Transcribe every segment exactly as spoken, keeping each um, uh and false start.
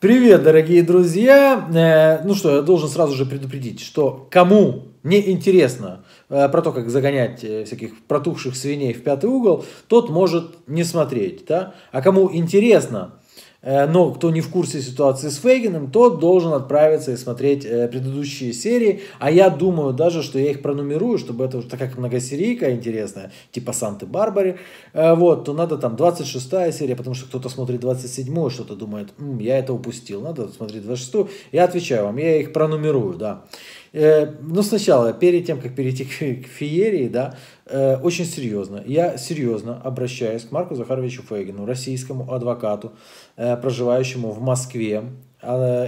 Привет, дорогие друзья! Ну что, я должен сразу же предупредить, что кому не интересно про то, как загонять всяких протухших свиней в пятый угол, тот может не смотреть, да? А кому интересно, но кто не в курсе ситуации с Фейгиным, тот должен отправиться и смотреть предыдущие серии. А я думаю даже, что я их пронумерую, чтобы это, так как многосерийка интересная, типа Санты-Барбаре, вот, то надо там двадцать шестая серия, потому что кто-то смотрит двадцать седьмую, что-то думает, М, я это упустил, надо смотреть двадцать шестую. Я отвечаю вам, я их пронумерую, да. Но сначала, перед тем, как перейти к феерии, да, очень серьезно, я серьезно обращаюсь к Марку Захаровичу Фейгину, российскому адвокату, проживающему в Москве,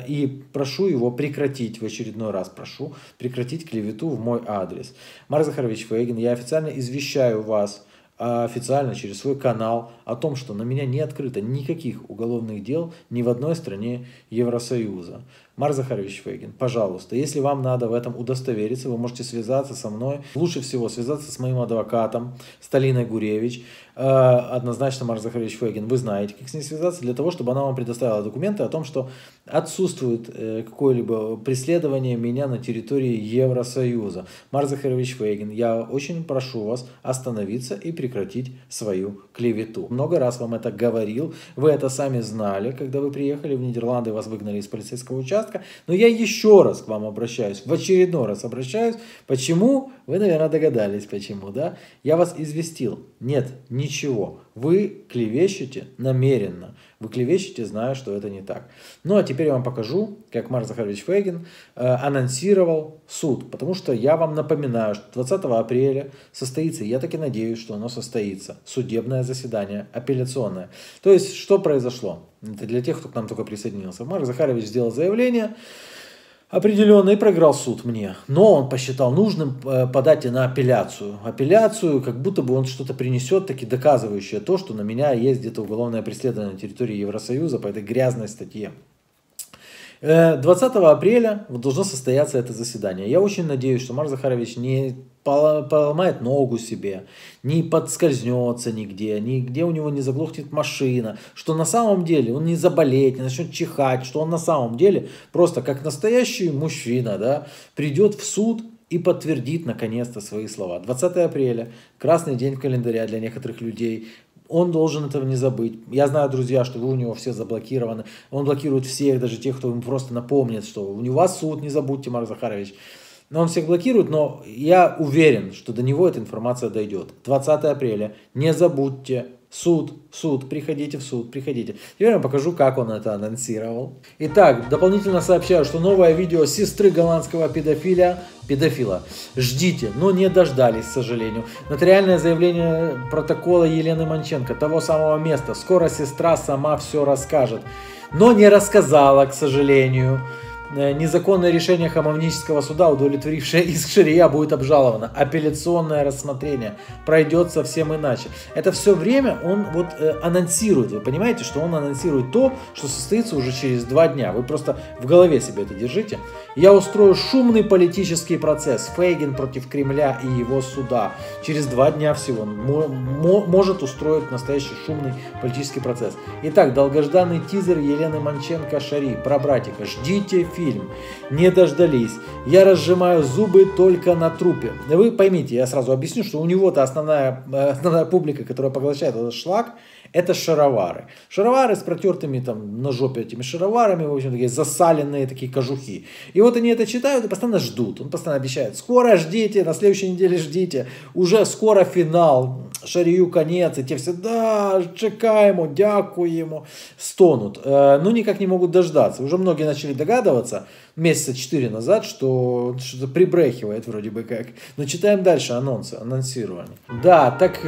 и прошу его прекратить, в очередной раз прошу, прекратить клевету в мой адрес. Марк Захарович Фейгин, я официально извещаю вас, официально через свой канал, о том, что на меня не открыто никаких уголовных дел ни в одной стране Евросоюза. Марк Захарович Фейгин, пожалуйста, если вам надо в этом удостовериться, вы можете связаться со мной. Лучше всего связаться с моим адвокатом Сталиной Гуревич. Однозначно, Марк Захарович Фейгин, вы знаете, как с ней связаться, для того, чтобы она вам предоставила документы о том, что отсутствует какое-либо преследование меня на территории Евросоюза. Марк Захарович Фейгин, я очень прошу вас остановиться и прекратить свою клевету. Много раз вам это говорил, вы это сами знали, когда вы приехали в Нидерланды, вас выгнали из полицейского участка. Но я еще раз к вам обращаюсь, в очередной раз обращаюсь. Почему? Вы, наверное, догадались, почему, да? Я вас известил. Нет, ничего. Вы клевещете намеренно. Вы клевещете, зная, что это не так. Ну, а теперь я вам покажу, как Марк Захарович Фейгин э, анонсировал суд. Потому что я вам напоминаю, что двадцатого апреля состоится, я таки надеюсь, что оно состоится, судебное заседание, апелляционное. То есть, что произошло? Это для тех, кто к нам только присоединился. Марк Захарович сделал заявление определенно и проиграл суд мне. Но он посчитал нужным подать и на апелляцию. Апелляцию, как будто бы он что-то принесет, таки доказывающее то, что на меня есть где-то уголовное преследование на территории Евросоюза по этой грязной статье. двадцатого апреля должно состояться это заседание. Я очень надеюсь, что Марк Захарович не поломает ногу себе, не подскользнется нигде, нигде у него не заглохнет машина, что на самом деле он не заболеет, не начнет чихать, что он на самом деле просто как настоящий мужчина, да, придет в суд и подтвердит наконец-то свои слова. двадцатое апреля, красный день календаря для некоторых людей. Он должен этого не забыть. Я знаю, друзья, что вы у него все заблокированы. Он блокирует всех, даже тех, кто ему просто напомнит, что у него суд, не забудьте, Марк Захарович. Но он всех блокирует, но я уверен, что до него эта информация дойдет. двадцатое апреля. Не забудьте. Суд, суд, приходите в суд, приходите. Теперь я вам покажу, как он это анонсировал. Итак, дополнительно сообщаю, что новое видео сестры голландского педофиля, педофила. Ждите, но не дождались, к сожалению. Нотариальное заявление протокола Елены Манченко, того самого места. Скоро сестра сама все расскажет. Но не рассказала, к сожалению. Незаконное решение хамовнического суда, удовлетворившее иск Шария, будет обжаловано. Апелляционное рассмотрение пройдет совсем иначе. Это все время он вот э, анонсирует. Вы понимаете, что он анонсирует то, что состоится уже через два дня. Вы просто в голове себе это держите. Я устрою шумный политический процесс. Фейгин против Кремля и его суда. Через два дня всего он может устроить настоящий шумный политический процесс. Итак, долгожданный тизер Елены Манченко Шарий про братика. Ждите фильм. Фильм. Не дождались. Я разжимаю зубы только на трупе. Вы поймите, я сразу объясню, что у него-то основная, основная публика, которая поглощает этот шлак, это шаровары. Шаровары с протертыми там на жопе этими шароварами, в общем, такие засаленные такие кожухи. И вот они это читают и постоянно ждут. Он постоянно обещает, скоро ждите, на следующей неделе ждите, уже скоро финал, Шарию конец. И те все, да, чекаемо, дякуемо, стонут. Но никак не могут дождаться. Уже многие начали догадываться, месяца четыре назад, что что-то прибрехивает вроде бы как. Но читаем дальше анонсы, анонсирование. Да, так,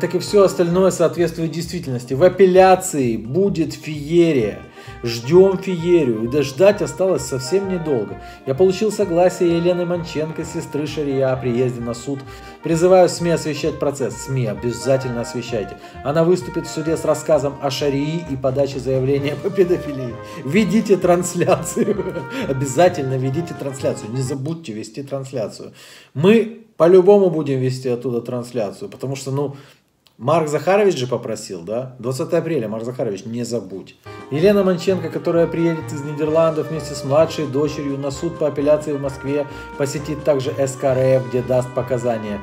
так и все остальное соответствует действительности. В апелляции будет феерия. Ждем феерию, и дождать осталось совсем недолго. Я получил согласие Елены Манченко, сестры Шария, о приезде на суд. Призываю СМИ освещать процесс. СМИ, обязательно освещайте. Она выступит в суде с рассказом о Шарии и подаче заявления по педофилии. Ведите трансляцию. Обязательно ведите трансляцию. Не забудьте вести трансляцию. Мы по-любому будем вести оттуда трансляцию, потому что, ну... Марк Захарович же попросил, да? двадцатое апреля, Марк Захарович, не забудь. Елена Манченко, которая приедет из Нидерландов вместе с младшей дочерью на суд по апелляции в Москве, посетит также СКРФ, где даст показания.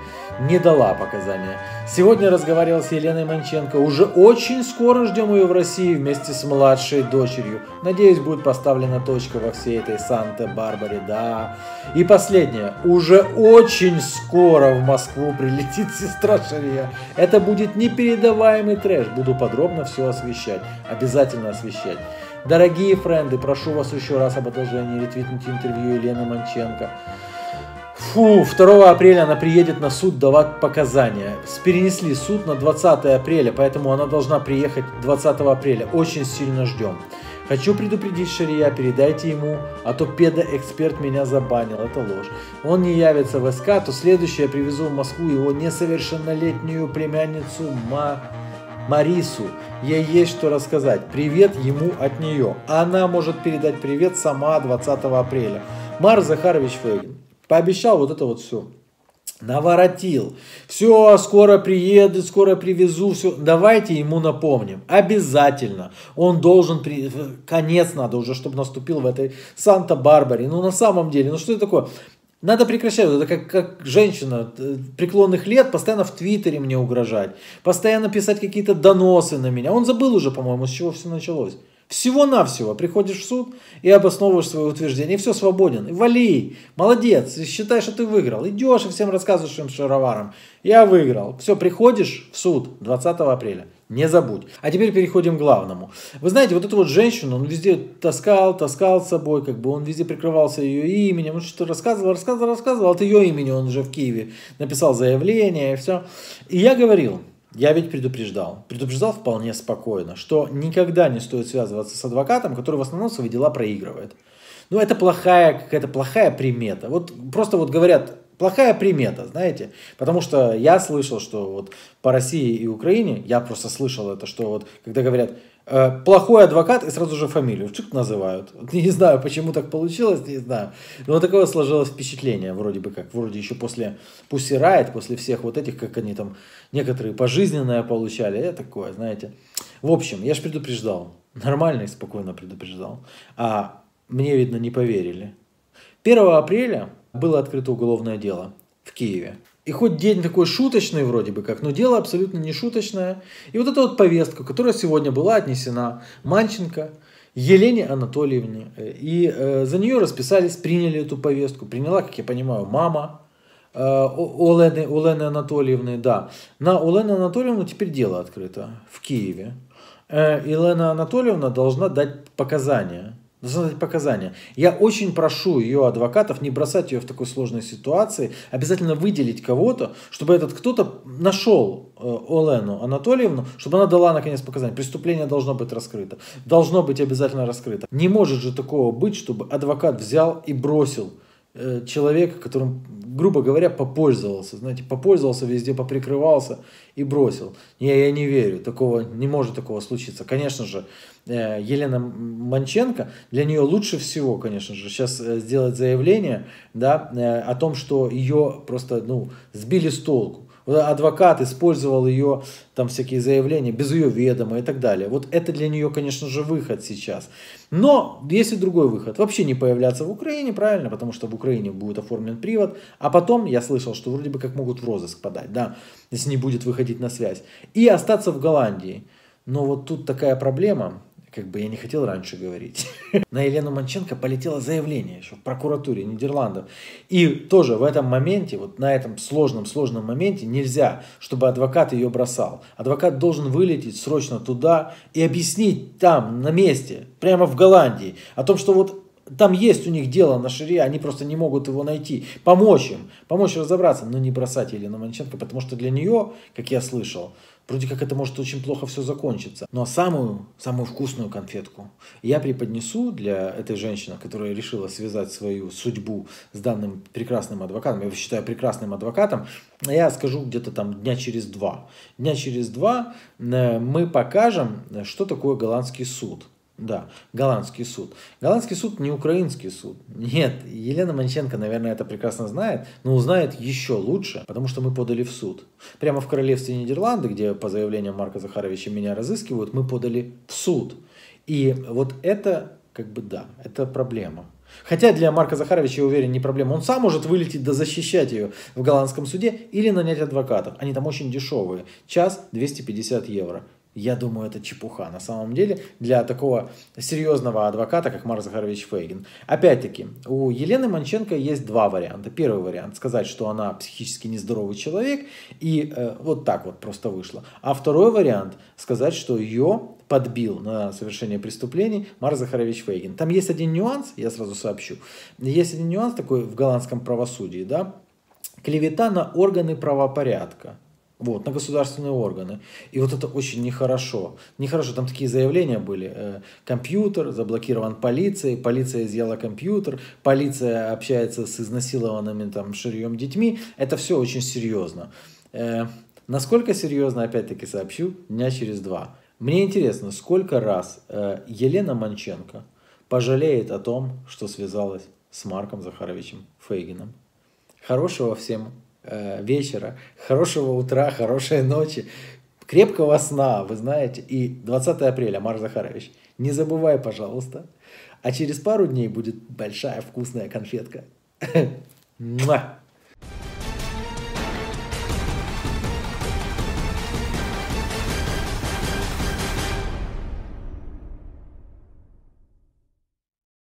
Не дала показания. Сегодня разговаривал с Еленой Манченко. Уже очень скоро ждем ее в России вместе с младшей дочерью. Надеюсь, будет поставлена точка во всей этой Санта-Барбаре, да. И последнее. Уже очень скоро в Москву прилетит сестра Шария. Это будет непередаваемый трэш. Буду подробно все освещать. Обязательно освещать. Дорогие френды, прошу вас еще раз об одолжении ретвитнуть интервью Елены Манченко. Фу, второго апреля она приедет на суд давать показания. Перенесли суд на двадцатое апреля, поэтому она должна приехать двадцатого апреля. Очень сильно ждем. Хочу предупредить Шария, передайте ему, а то педоэксперт меня забанил, это ложь. Он не явится в СК, то следующее я привезу в Москву его несовершеннолетнюю племянницу Ма... Марису. Ей есть что рассказать. Привет ему от нее. Она может передать привет сама двадцатого апреля. Марк Захарович Фейгин пообещал вот это вот все. Наворотил. Все, скоро приеду, скоро привезу. Все. Давайте ему напомним. Обязательно. Он должен... При... Конец надо уже, чтобы наступил в этой Санта-Барбаре. Ну, на самом деле, ну что это такое? Надо прекращать. Это как, как женщина преклонных лет постоянно в Твиттере мне угрожать. Постоянно писать какие-то доносы на меня. Он забыл уже, по-моему, с чего все началось. Всего-навсего приходишь в суд и обосновываешь свое утверждение. И все, свободен. И вали. Молодец. И считай, что ты выиграл. Идешь и всем рассказываешь им шароваром. Я выиграл. Все, приходишь в суд двадцатого апреля. Не забудь. А теперь переходим к главному. Вы знаете, вот эту вот женщину он везде таскал, таскал с собой, как бы он везде прикрывался ее именем, он что-то рассказывал, рассказывал, рассказывал. От ее имени он уже в Киеве написал заявление и все. И я говорил... Я ведь предупреждал, предупреждал вполне спокойно, что никогда не стоит связываться с адвокатом, который в основном свои дела проигрывает. Ну, это плохая, какая-то плохая примета. Вот просто вот говорят, плохая примета, знаете, потому что я слышал, что вот по России и Украине, я просто слышал это, что вот когда говорят, э, плохой адвокат, и сразу же фамилию, чик называют. Вот не знаю, почему так получилось, не знаю. Но вот такое сложилось впечатление, вроде бы как, вроде еще после Пусси Райот, после всех вот этих, как они там, некоторые пожизненное получали, э, такое, знаете. В общем, я же предупреждал, нормально и спокойно предупреждал, а мне, видно, не поверили. первого апреля было открыто уголовное дело в Киеве. И хоть день такой шуточный вроде бы как, но дело абсолютно не шуточное. И вот эта вот повестка, которая сегодня была отнесена Манченко Елене Анатольевне. И э, за нее расписались, приняли эту повестку. Приняла, как я понимаю, мама э, Олены, Олены Анатольевны. Да, на Олену Анатольевну теперь дело открыто в Киеве. Э, Елена Анатольевна должна дать показания. Должна дать показания. Я очень прошу ее адвокатов не бросать ее в такой сложной ситуации, обязательно выделить кого-то, чтобы этот кто-то нашел Олену Анатольевну, чтобы она дала наконец показания. Преступление должно быть раскрыто. Должно быть обязательно раскрыто. Не может же такого быть, чтобы адвокат взял и бросил человека, которым, грубо говоря, попользовался, знаете, попользовался везде, поприкрывался и бросил. Я, я не верю, такого не может такого случиться. Конечно же, Елена Манченко, для нее лучше всего, конечно же, сейчас сделать заявление, да, о том, что ее просто, ну, сбили с толку. Адвокат использовал ее там всякие заявления без ее ведома и так далее. Вот это для нее, конечно же, выход сейчас. Но есть и другой выход. Вообще не появляться в Украине, правильно? Потому что в Украине будет оформлен привод. А потом, я слышал, что вроде бы как могут в розыск подать, да, если не будет выходить на связь. И остаться в Голландии. Но вот тут такая проблема... Как бы я не хотел раньше говорить. На Елену Манченко полетело заявление еще в прокуратуре Нидерландов. И тоже в этом моменте, вот на этом сложном, сложном моменте нельзя, чтобы адвокат ее бросал. Адвокат должен вылететь срочно туда и объяснить там, на месте, прямо в Голландии, о том, что вот там есть у них дело на Шария, они просто не могут его найти. Помочь им, помочь разобраться, но не бросать Елену Манченко, потому что для нее, как я слышал, вроде как это может очень плохо все закончиться. Но самую, самую вкусную конфетку я преподнесу для этой женщины, которая решила связать свою судьбу с данным прекрасным адвокатом. Я его считаю прекрасным адвокатом. Я скажу где-то там дня через два. Дня через два мы покажем, что такое голландский суд. Да, голландский суд. Голландский суд не украинский суд. Нет, Елена Манченко, наверное, это прекрасно знает, но узнает еще лучше, потому что мы подали в суд. Прямо в Королевстве Нидерланды, где по заявлению Марка Захаровича меня разыскивают, мы подали в суд. И вот это, как бы да, это проблема. Хотя для Марка Захаровича, я уверен, не проблема. Он сам может вылететь да защищать ее в голландском суде или нанять адвокатов. Они там очень дешевые. Час двести пятьдесят евро. Я думаю, это чепуха на самом деле для такого серьезного адвоката, как Марк Захарович Фейгин. Опять-таки, у Елены Манченко есть два варианта. Первый вариант – сказать, что она психически нездоровый человек, и э, вот так вот просто вышло. А второй вариант – сказать, что ее подбил на совершение преступлений Марк Захарович Фейгин. Там есть один нюанс, я сразу сообщу. Есть один нюанс такой в голландском правосудии, да? Клевета на органы правопорядка. Вот, на государственные органы. И вот это очень нехорошо. Нехорошо, там такие заявления были. Компьютер заблокирован полицией, полиция изъяла компьютер, полиция общается с изнасилованными там ширьем детьми. Это все очень серьезно. Э, насколько серьезно, опять-таки сообщу, дня через два. Мне интересно, сколько раз э, Елена Манченко пожалеет о том, что связалась с Марком Захаровичем Фейгиным. Хорошего всем вечера, хорошего утра, хорошей ночи, крепкого сна, вы знаете. И двадцатое апреля, Марк Захарович, не забывай, пожалуйста. А через пару дней будет большая вкусная конфетка.